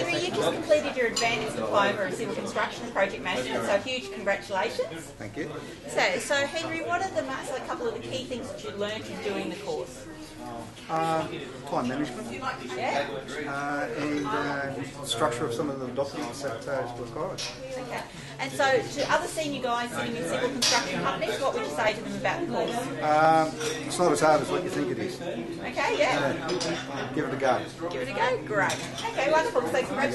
You just completed your advanced diploma in civil construction project management, so huge congratulations. Thank you. So Henry, what are a couple of the key things that you learned in doing the course? Time management, yeah. And structure of some of the documents that is required. Okay. And so to other senior guys sitting in civil construction companies, what would you say to them about the course? It's not as hard as what you think it is. Okay, yeah. Give it a go. Give it a go, great. Okay, wonderful. So congratulations.